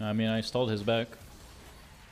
I mean, I stalled his back.